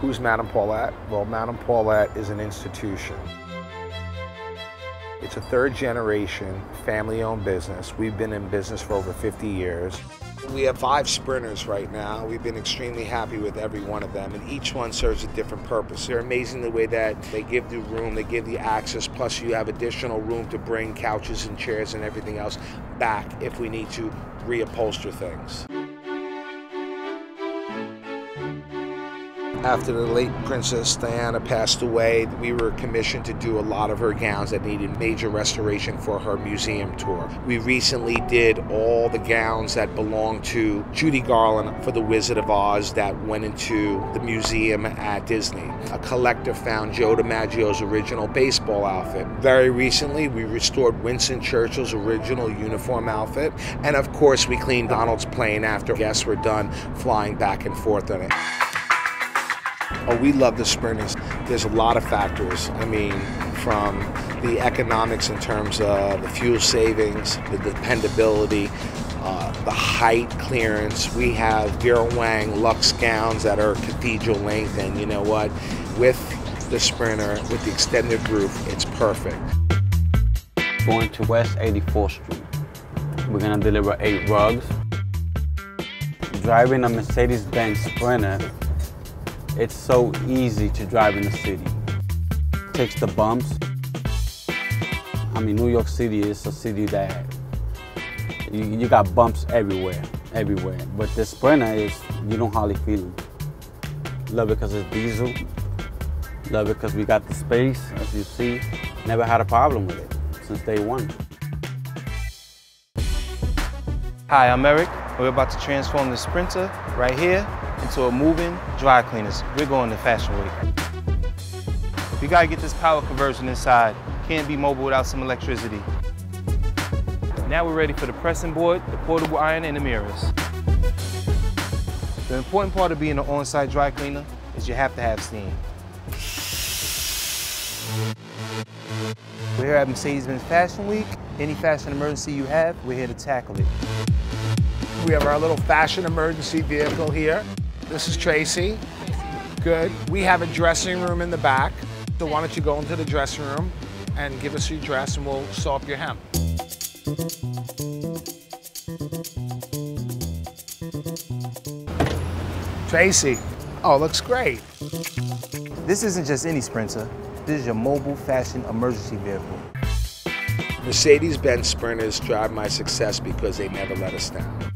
Who's Madame Paulette? Well, Madame Paulette is an institution. It's a third generation family-owned business. We've been in business for over 50 years. We have 5 Sprinters right now. We've been extremely happy with every one of them, and each one serves a different purpose. They're amazing the way that they give the room, they give the access, plus you have additional room to bring couches and chairs and everything else back if we need to reupholster things. After the late Princess Diana passed away, we were commissioned to do a lot of her gowns that needed major restoration for her museum tour. We recently did all the gowns that belonged to Judy Garland for The Wizard of Oz that went into the museum at Disney. A collector found Joe DiMaggio's original baseball outfit. Very recently, we restored Winston Churchill's original uniform outfit. And of course, we cleaned Donald's plane after guests were done flying back and forth on it. Oh, we love the Sprinters. There's a lot of factors. I mean, from the economics in terms of the fuel savings, the dependability, the height clearance. We have Vera Wang Luxe gowns that are cathedral length, and you know what? With the Sprinter, with the extended roof, it's perfect. Going to West 84th Street. We're gonna deliver 8 rugs. Driving a Mercedes-Benz Sprinter, it's so easy to drive in the city. Takes the bumps. I mean, New York City is a city that you got bumps everywhere. But the Sprinter is, you don't hardly feel it. Love it because it's diesel. Love it because we got the space, as you see. Never had a problem with it since day one. Hi, I'm Eric. We're about to transform the Sprinter right here into a moving dry cleaners. We're going to Fashion Week. We gotta get this power conversion inside. Can't be mobile without some electricity. Now we're ready for the pressing board, the portable iron, and the mirrors. The important part of being an on-site dry cleaner is you have to have steam. We're here at Mercedes-Benz Fashion Week. Any fashion emergency you have, we're here to tackle it. We have our little fashion emergency vehicle here. This is Tracy. Good. We have a dressing room in the back. So why don't you go into the dressing room and give us your dress and we'll sew up your hem. Tracy. Oh, looks great. This isn't just any Sprinter. This is your mobile fashion emergency vehicle. Mercedes-Benz Sprinters drive my success because they never let us down.